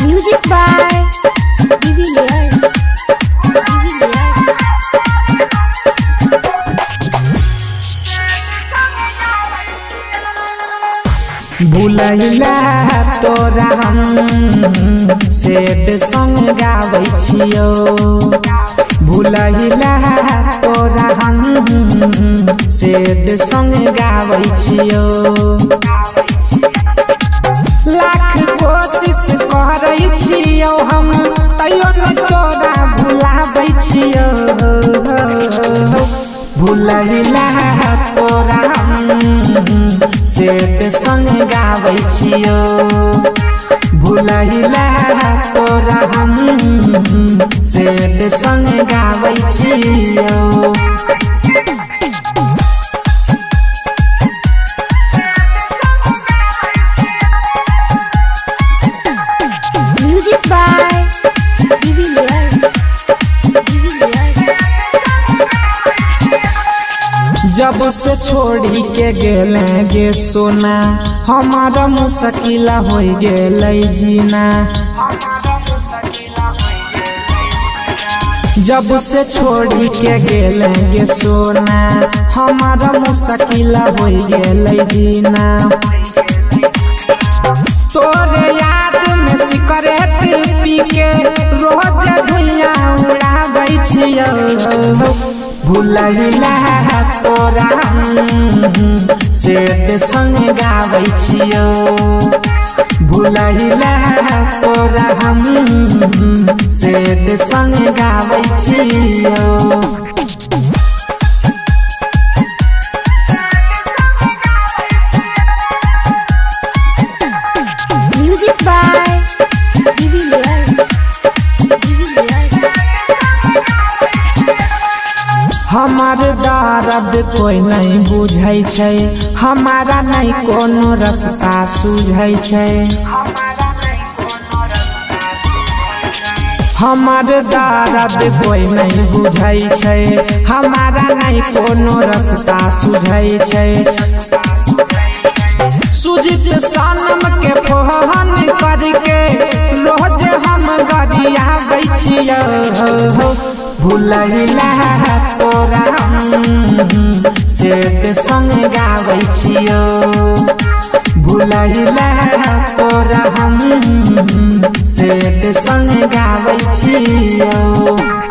Music by भुलै लऽ तोरा said song गावै छियौ, भुलै लऽ तोरा सेड सॉन्ग गावै छियौ। लाख कोशिश करै छियौ हम तैयो न तोरा भुलाबै छियौ। भुलै लऽ तोरा सेड सॉन्ग गावै छियौ, भुलै लऽ तोरा सेड सॉन्ग गावै छियौ। म्यूजिक बाय जब से छोड़ी के गेले गे सोना हमारा मुश्किल हो गेलै जीना। जब से छोड़ी के गेले गे सोना हमारा मुश्किल हो गेलै जीना। तोरे याद में सिगरेट पी के रोज धुइयाँ उड़ाबै छियौ। भुलै लऽ तोरा सेड सॉन्ग गावै छियौ, भुलै लऽ तोरा सेड सॉन्ग गावै छियौ। हमार दर्द कोई नहीं बुझै छै, हमारा नहीं कोनो रास्ता सूझै छै। हमार दर्द कोई नहीं बुझै छै, हमारा नहीं कोनो रास्ता सूझै छै। सुजित सानम के फोन करके रोज हम गरियाबै छियौ। भुलै लऽ तोरा सेड सॉन्ग गावै छियौ, भुलै लऽ तोरा सेड सॉन्ग गावै छियौ।